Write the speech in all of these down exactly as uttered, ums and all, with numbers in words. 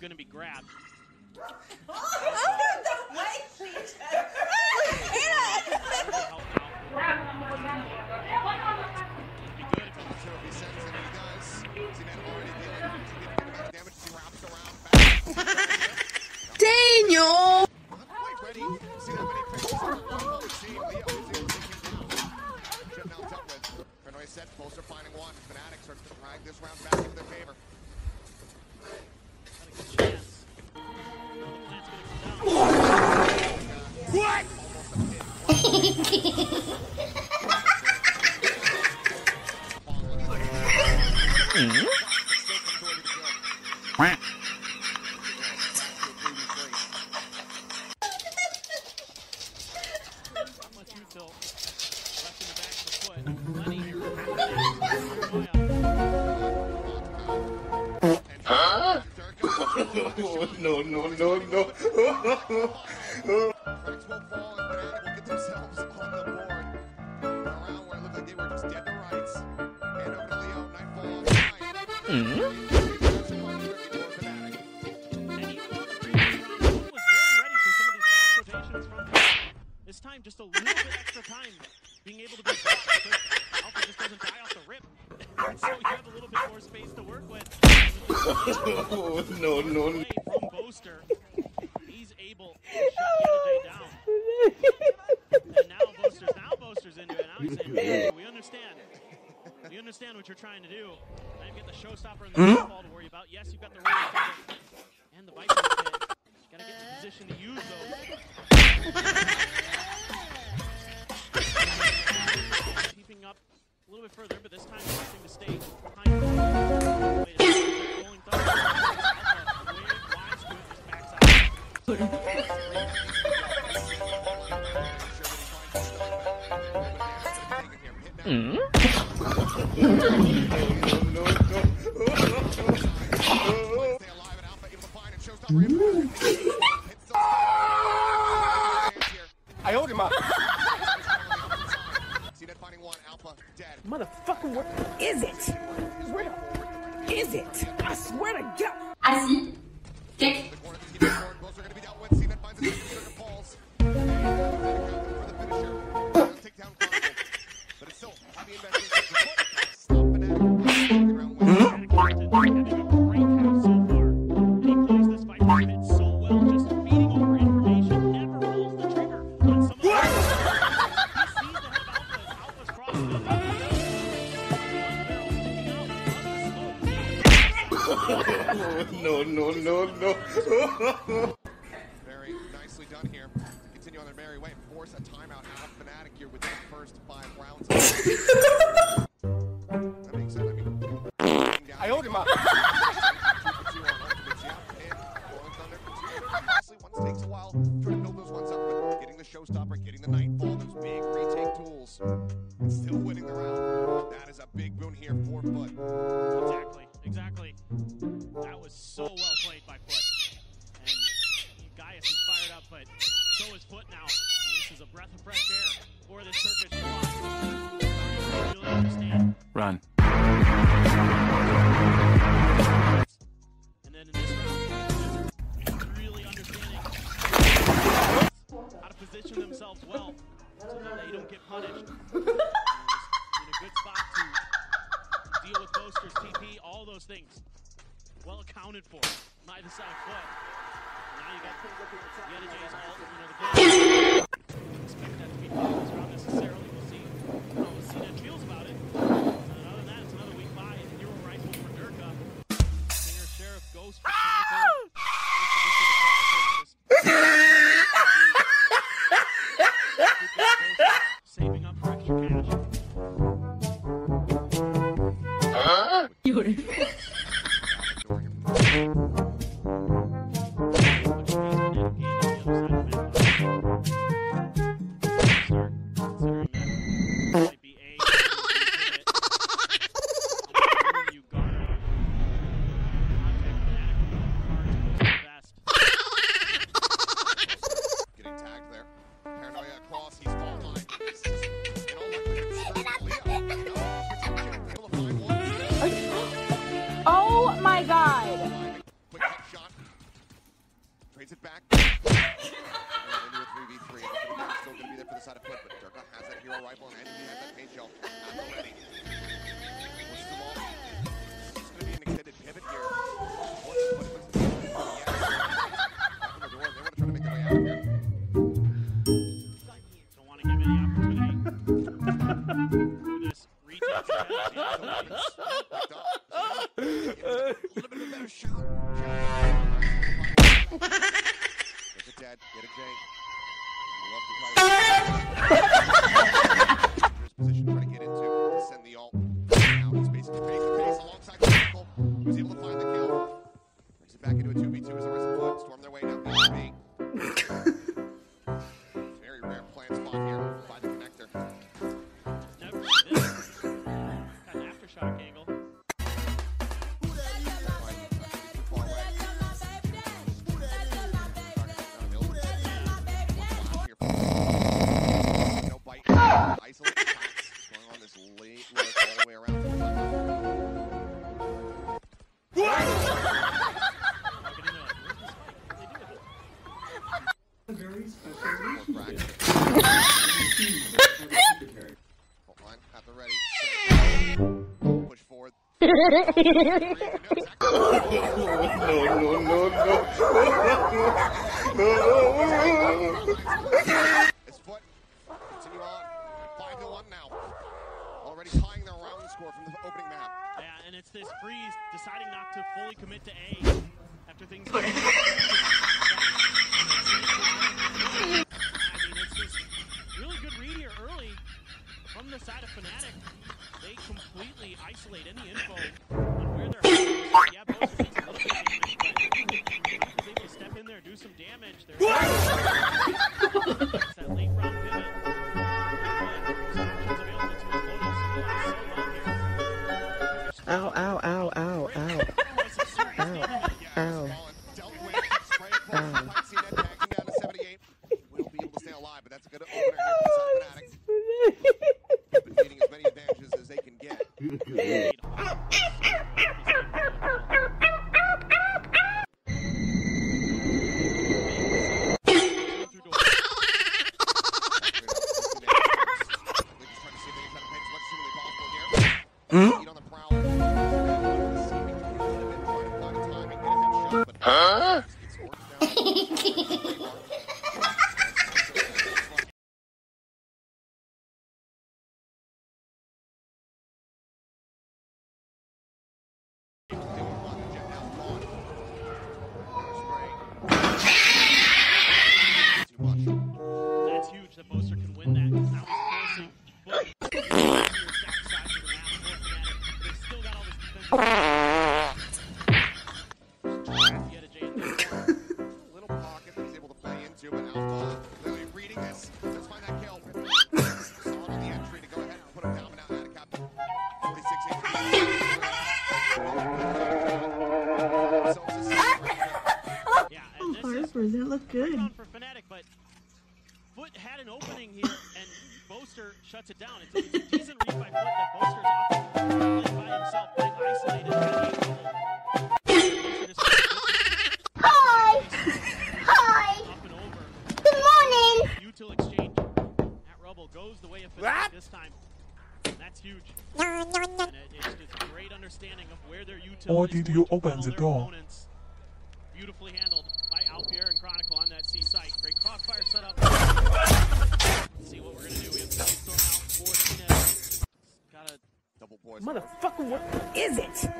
going to be grabbed. Daniel! Set, Pulse are finding one. Fanatics are trying this round back into their favor. What? Huh? No, no, no, no. Flags will fall and Fnatic will get themselves on the board. Around where it looked like they were just dead to rights. And over to Leo, Nightfall on Fnatic. This time, just a little bit extra time being able to be blocked because Alpha just doesn't die off the rip. So you have a little bit more space to work with. Oh, no, no, no. From Boaster, he's able to shut the down. And now Boaster's, now Boaster's into it. Now he's saying, we understand. We understand what you're trying to do. Now you get the showstopper and the ball to worry about. Yes, you've got the roll and the Viper pit. You gotta get in position to use those. Keeping up a little bit further, but this time crossing the stage behind the rolling thunder. The wave winds to his I hold him up. Motherfucking what is it? Where the is it? I swear to God. I see. Dick. No, no, no, no. Very nicely done here. Continue on their merry way. Force a timeout out of Fnatic here with that first five rounds. That makes sense. I mean, I hold him up. One takes a while trying to build those ones up, but getting the showstopper, getting the nightfall, those big retake tools, and still winning the round. That is a big boon here for Foot. Exactly. Exactly. That was so well played by Foot. And Gaius is fired up, but so is Foot now. And this is a breath of fresh air for the Turkish squad. I really understand. Run. And then in this round, really understanding how to position themselves well so that they don't get punished. They're just in a good spot to deal with Boaster's T P, all those things well accounted for by the side of Foot. Now you got Yedijay's ult, you know, the game. We expect that to be done in this round necessarily. We'll see how Lucina feels about it. And other than that, it's another week by, and hero rifle for Sturka. Singer Sheriff goes for Santa. Saving up for extra cash. trades it back. Into a three v three. He's still going to be there for the side of foot, but Sturka has that hero rifle and he has that paint shell at the ready. It's going to be an extended pivot here. They want to try to make their way out here. Don't want to give any opportunity for this retail strategy. A little bit of a better shot. There's a dead. Get a Jay. Position trying to get into. Send the ult. Now it's basically face to face alongside the circle. Who's able to find the kill? Brings it back into a two v two as the rest of the foot. Storm their way down the B. Very rare plant spot here. Find the connector. Nope. Got an aftershock angle. His foot. Continue on. Five to one now. Already tying their round score from the opening map. Yeah, and it's this freeze deciding not to fully commit to A after things. I mean, it's this really good read here early from the side of Fnatic. They completely isolate any info on where they're at. Yeah, both teams are looking at it. They're able to step in there, do some damage. There's that late round pivot. Options available to Lotus. Ow, ow, ow, ow, ow. Ow, ow. We'll be able to stay alive, but that's a good opener here for the Fnatic. Yeah. Shuts it down. It's a, it's a decent read by Foot that Boaster's off by himself, playing isolated. Hi! Hi! Up and over. Good morning! Util exchange. That rubble goes the way of Fnatic this time. That's huge. And it, it's just a great understanding of where their util or did you open the door? Opponents. Beautifully handled by Alpierre and Chronicle on that C site. Great crossfire setup. Let's see what we're gonna do. We have to storm out for Tina. Got a double boys. Motherfucker, what is it?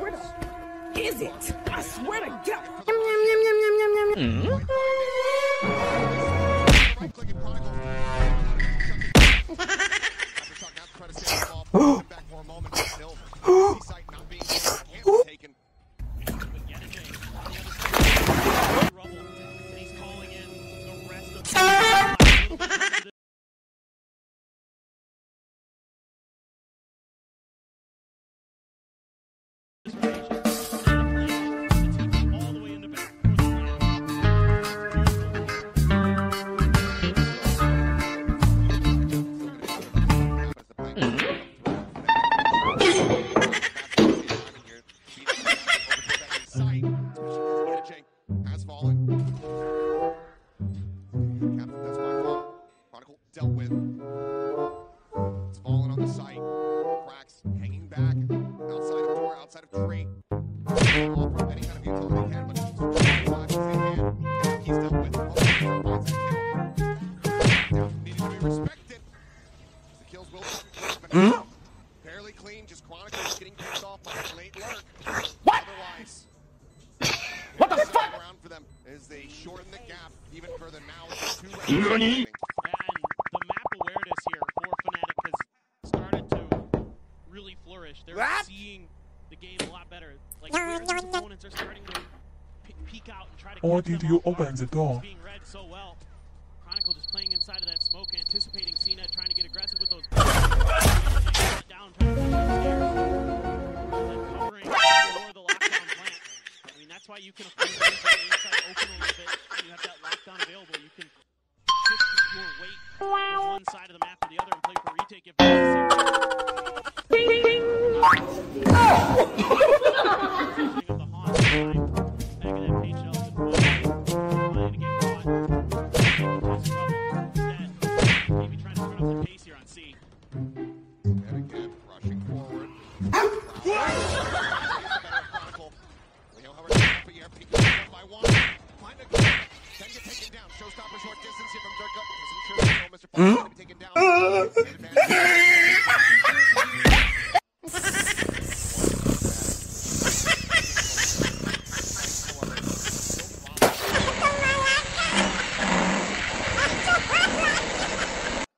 Where the is it? I swear to God. Mm-hmm. Back for a moment. C site not being able to take it. All the way in the back. And the map awareness here for Fnatic has started to really flourish. They're what? seeing the game a lot better. Like, where the opponents are starting to peek out and try to Or did you open guard. the door? Being read so well. Chronicle just playing inside of that smoke, anticipating Cena, trying to get aggressive with those. down, trying to covering for the lockdown plant. I mean, that's why you can afford to inside open a little bit. When you have that lockdown available, you can shift your weight from one side of the map to the other and play for retake if necessary. the haunt back that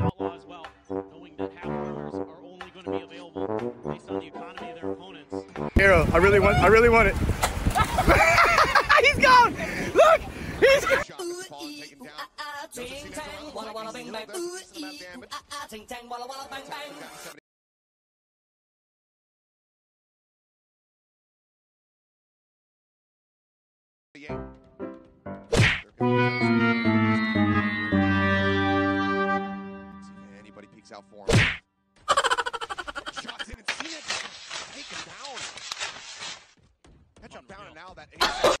Outlaw as well, knowing that half of them are though. I really want I really want it. He's gone! Look! He's gone! Anybody peeks out for him. Shots in and see it. Take him down. Catch him down and now that over.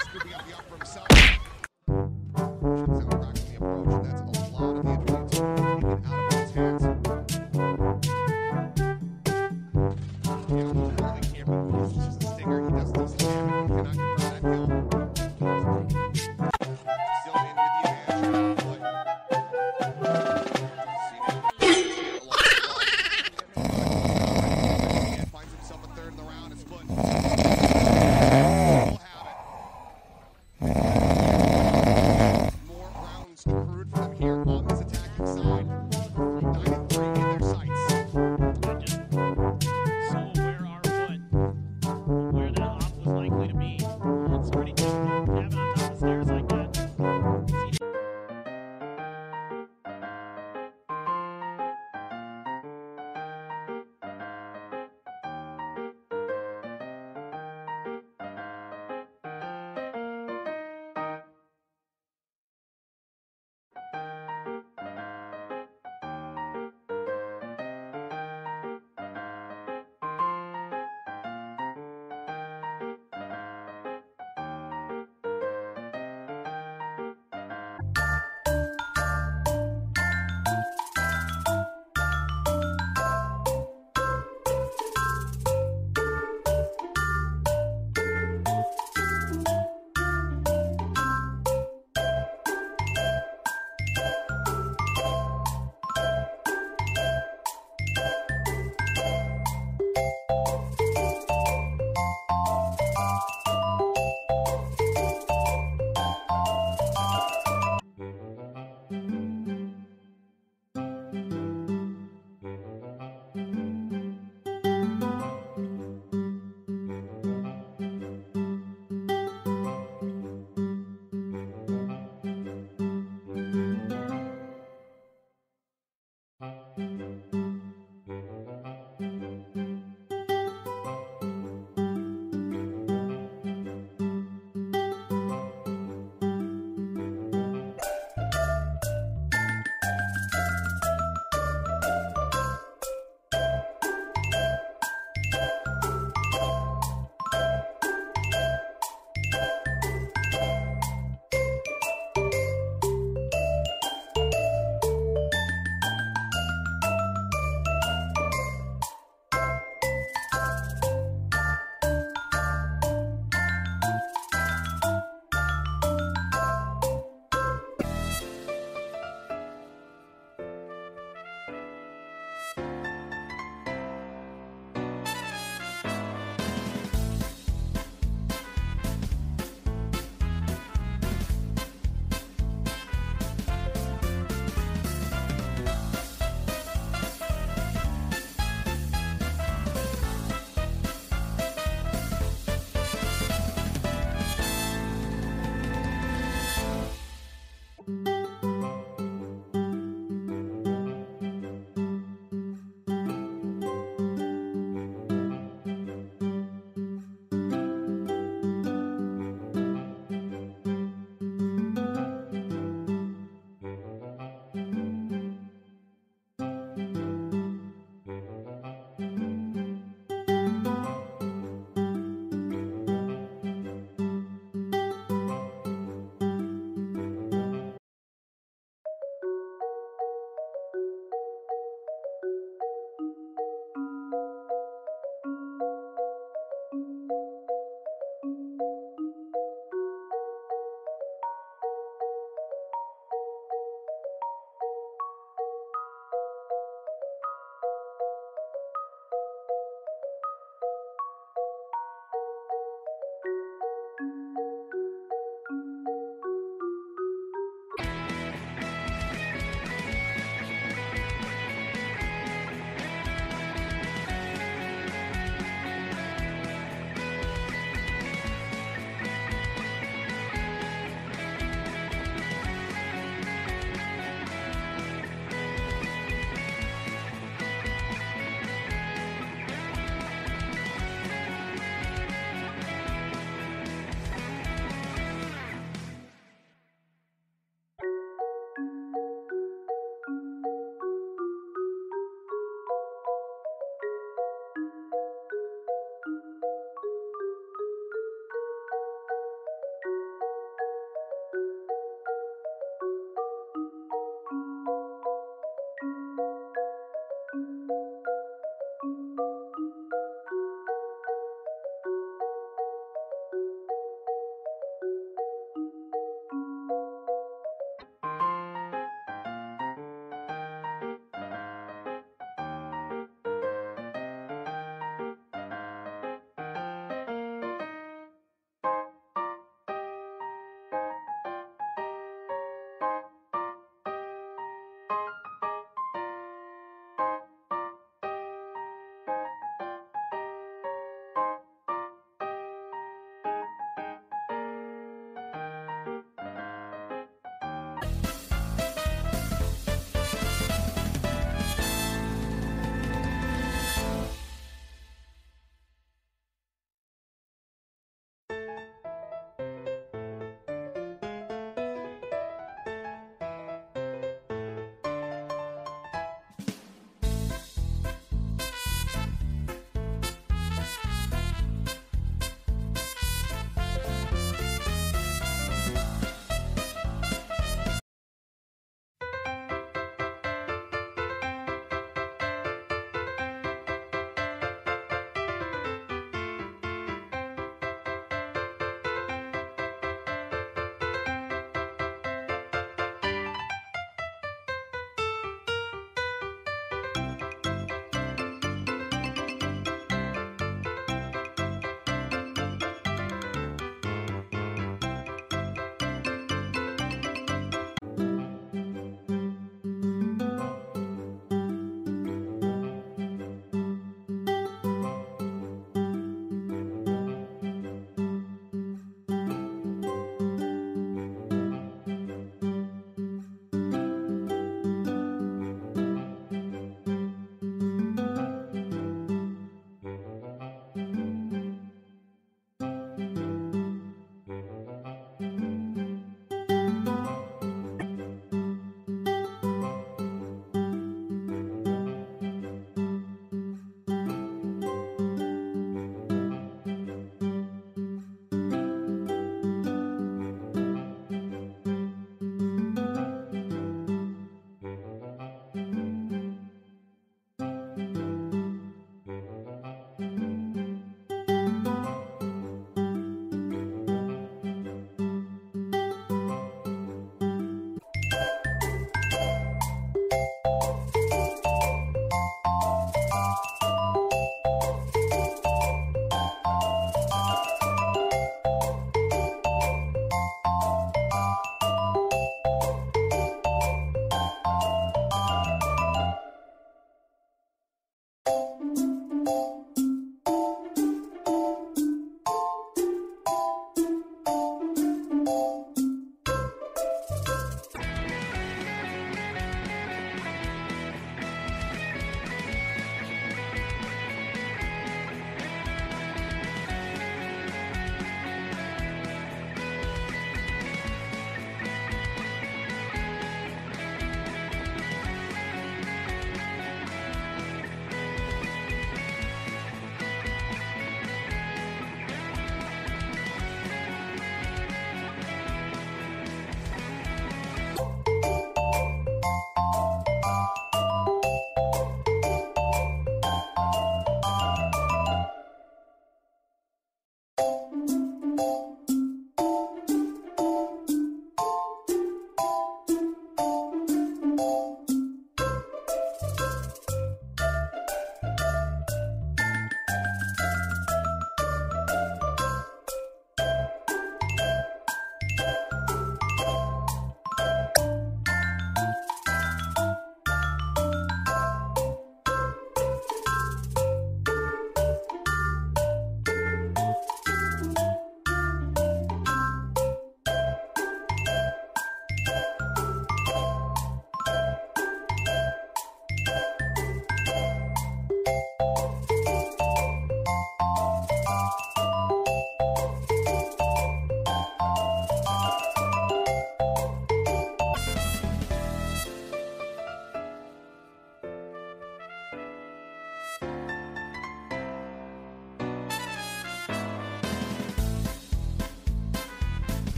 Scooping up the up for himself. Checks out rocks the approach. That's a lot of the entry out of his hands.